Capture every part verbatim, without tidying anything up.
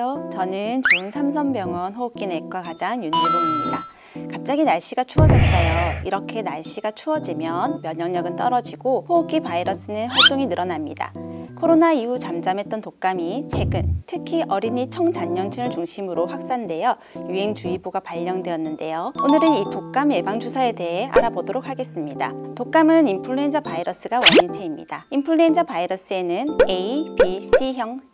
안녕하세요. 저는 좋은삼선병원 호흡기내과 과장 윤지봉입니다. 갑자기 날씨가 추워졌어요. 이렇게 날씨가 추워지면 면역력은 떨어지고 호흡기 바이러스는 활동이 늘어납니다. 코로나 이후 잠잠했던 독감이 최근 특히 어린이 청장년층을 중심으로 확산되어 유행주의보가 발령되었는데요. 오늘은 이 독감 예방주사에 대해 알아보도록 하겠습니다. 독감은 인플루엔자 바이러스가 원인체입니다. 인플루엔자 바이러스에는 A, B, C형 세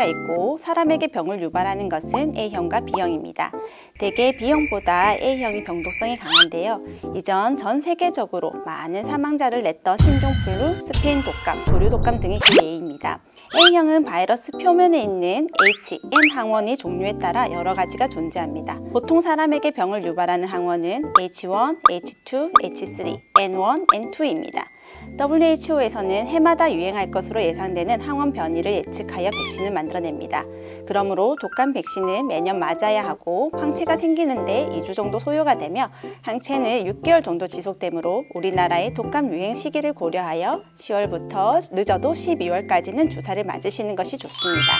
가지가 있고 사람에게 병을 유발하는 것은 A형과 B형입니다. 대개 B형보다 A형이 병독성이 강한데요. 이전 전 세계적으로 많은 사망자를 냈던 신종플루, 스페인 독감, 조류독감 등이 A입니다. A형은 바이러스 표면에 있는 에이치 엔 항원의 종류에 따라 여러 가지가 존재합니다. 보통 사람에게 병을 유발하는 항원은 에이치 원, 에이치 투, 에이치 쓰리, 엔 원, 엔 투입니다. 더블유 에이치 오에서는 해마다 유행할 것으로 예상되는 항원 변이를 예측하여 백신을 만들어냅니다. 그러므로 독감 백신은 매년 맞아야 하고 항체가 생기는데 이 주 정도 소요가 되며 항체는 육 개월 정도 지속되므로 우리나라의 독감 유행 시기를 고려하여 시월부터 늦어도 십이월까지는 주사를 맞으시는 것이 좋습니다.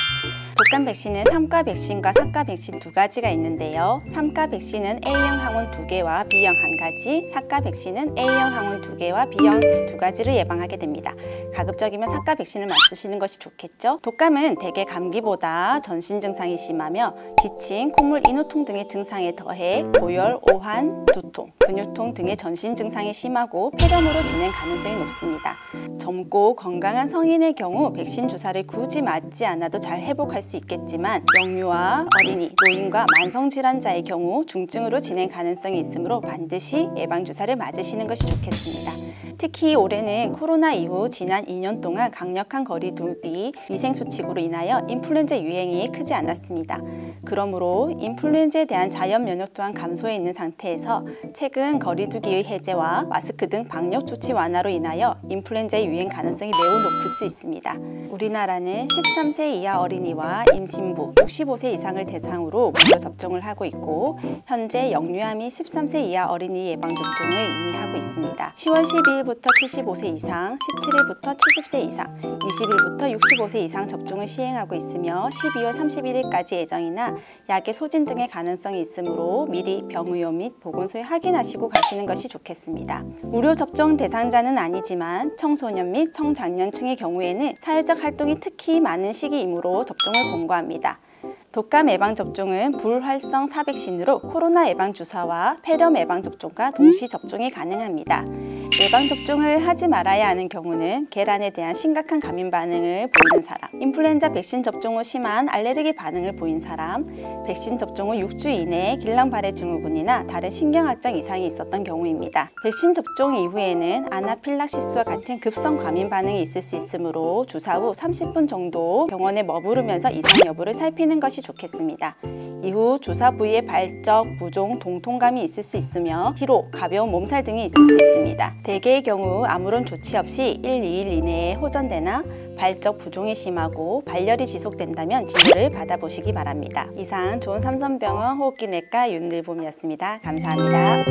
독감 백신은 삼가 백신과 사가 백신 두 가지가 있는데요. 삼가 백신은 A형 항원 두 개와 B형 한 가지, 사가 백신은 A형 항원 두 개와 B형 두 가지를 예방하게 됩니다. 가급적이면 사가 백신을 맞으시는 것이 좋겠죠. 독감은 대개 감기보다 전신 증상이 심하며 기침, 콧물, 인후통 등의 증상에 더해 고열, 오한, 두통, 근육통 등의 전신 증상이 심하고 폐렴으로 진행 가능성이 높습니다. 젊고 건강한 성인의 경우 백신 주사를 굳이 맞지 않아도 잘 회복할 수 있겠지만 영유아, 어린이, 노인과 만성질환자의 경우 중증으로 진행 가능성이 있으므로 반드시 예방주사를 맞으시는 것이 좋겠습니다. 특히 올해는 코로나 이후 지난 이 년 동안 강력한 거리 두기, 위생수칙으로 인하여 인플루엔자 유행이 크지 않았습니다. 그러므로 인플루엔자에 대한 자연 면역 또한 감소해 있는 상태에서 최근 거리 두기의 해제와 마스크 등 방역 조치 완화로 인하여 인플루엔자의 유행 가능성이 매우 높을 수 있습니다. 우리나라는 십삼 세 이하 어린이와 임신부, 육십오 세 이상을 대상으로 무료 접종을 하고 있고 현재 영유아 및 십삼 세 이하 어린이 예방접종을 이미 하고 있습니다. 시월 십이일 부터 칠십오 세 이상, 십칠일부터 칠십 세 이상, 이십일부터 육십오 세 이상 접종을 시행하고 있으며 십이월 삼십일일까지 예정이나 약의 소진 등의 가능성이 있으므로 미리 병의료 및 보건소에 확인하시고 가시는 것이 좋겠습니다. 무료 접종 대상자는 아니지만 청소년 및 청장년층의 경우에는 사회적 활동이 특히 많은 시기이므로 접종을 권고합니다. 독감 예방접종은 불활성 사백신으로 코로나 예방주사와 폐렴 예방접종과 동시 접종이 가능합니다. 예방접종을 하지 말아야 하는 경우는 계란에 대한 심각한 감인 반응을 보이는 사람, 인플루엔자 백신 접종 후 심한 알레르기 반응을 보인 사람, 백신 접종 후 육 주 이내에 길랑발해 증후군이나 다른 신경학적 이상이 있었던 경우입니다. 백신 접종 이후에는 아나필락시스와 같은 급성 감인 반응이 있을 수 있으므로 주사 후 삼십 분 정도 병원에 머무르면서 이상 여부를 살피는 것이 좋겠습니다. 이후 주사 부위에 발적, 부종, 동통감이 있을 수 있으며 피로, 가벼운 몸살 등이 있을 수 있습니다. 대개의 경우 아무런 조치 없이 일, 이일 이내에 호전되나 발적 부종이 심하고 발열이 지속된다면 진료를 받아보시기 바랍니다. 이상 좋은삼선병원 호흡기내과 윤일봄이었습니다. 감사합니다.